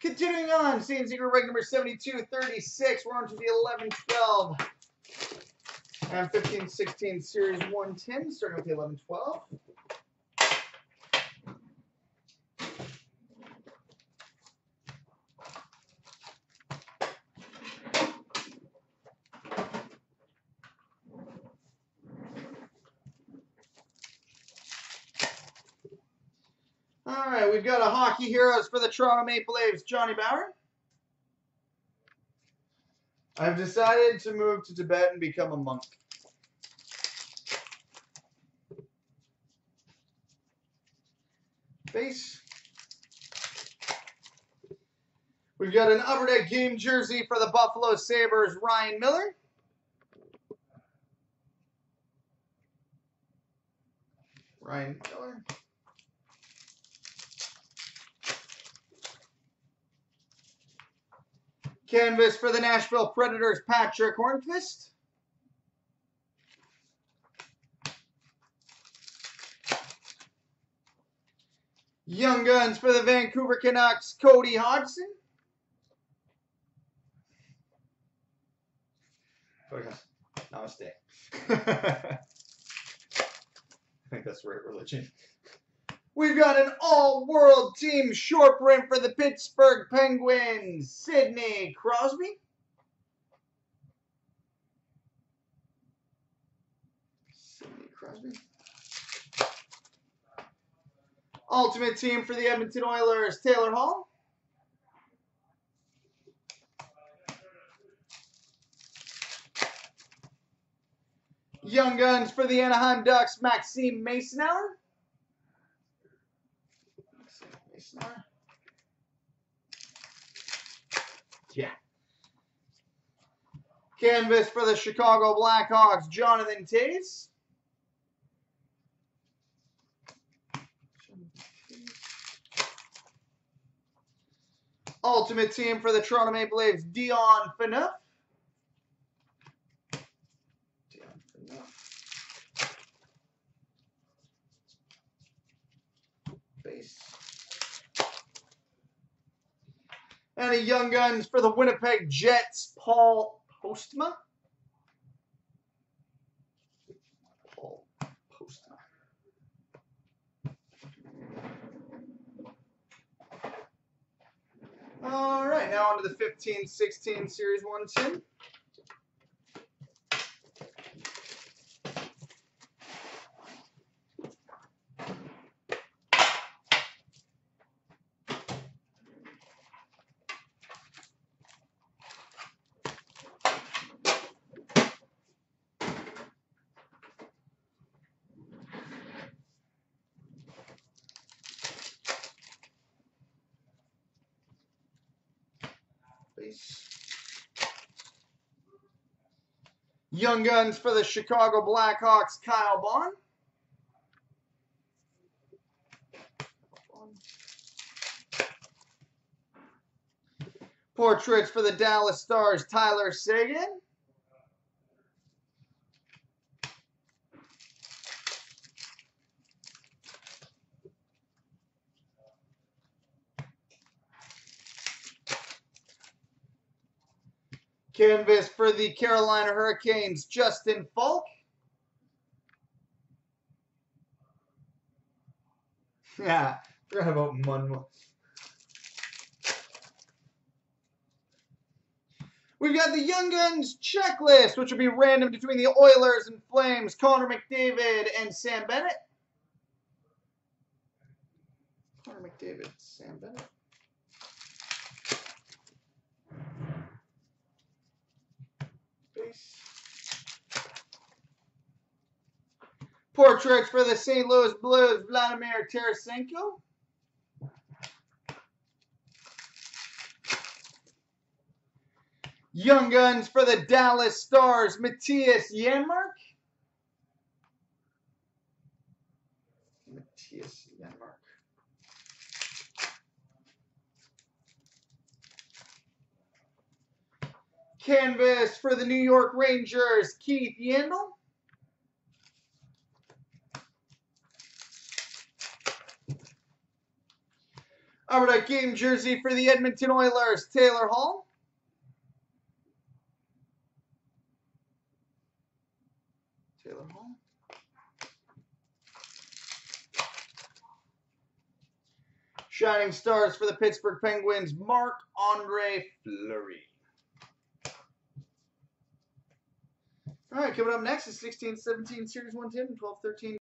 Continuing on, CNC group break number 72-36. We're on to the 11, 12, and 15, 16 series 110. Starting with the 11, 12. All right, we've got a Hockey Heroes for the Toronto Maple Leafs, Johnny Bower. I've decided to move to Tibet and become a monk. Base. We've got an Upper Deck game jersey for the Buffalo Sabres, Ryan Miller. Ryan Miller. Canvas for the Nashville Predators, Patrick Hornquist. Young Guns for the Vancouver Canucks, Cody Hodgson. Namaste. I think that's right religion. We've got an all-world team short print for the Pittsburgh Penguins, Sidney Crosby. Sidney Crosby. Ultimate team for the Edmonton Oilers, Taylor Hall. Young Guns for the Anaheim Ducks, Maxime Mason-Heller. Yeah. Canvas for the Chicago Blackhawks, Jonathan Tate. Ultimate team for the Toronto Maple Leafs, Dion Phaneuf. And a Young Guns for the Winnipeg Jets, Paul Postma. Paul Postma. All right, now on to the 15-16 Series 110. Young Guns for the Chicago Blackhawks, Kyle Bond. Portraits for the Dallas Stars, Tyler Seguin. Canvas for the Carolina Hurricanes, Justin Falk. Yeah, forgot about Munmo. We've got the Young Guns checklist, which will be random between the Oilers and Flames, Connor McDavid and Sam Bennett. Connor McDavid, Sam Bennett. Portraits for the St. Louis Blues, Vladimir Tarasenko. Young Guns for the Dallas Stars, Matthias Janmark. Matthias Janmark. Canvas for the New York Rangers, Keith Yandel. Upper Deck game jersey for the Edmonton Oilers, Taylor Hall. Taylor Hall. Shining Stars for the Pittsburgh Penguins, Marc Andre Fleury. All right, coming up next is 16-17 Series 1, 10, 12, 13.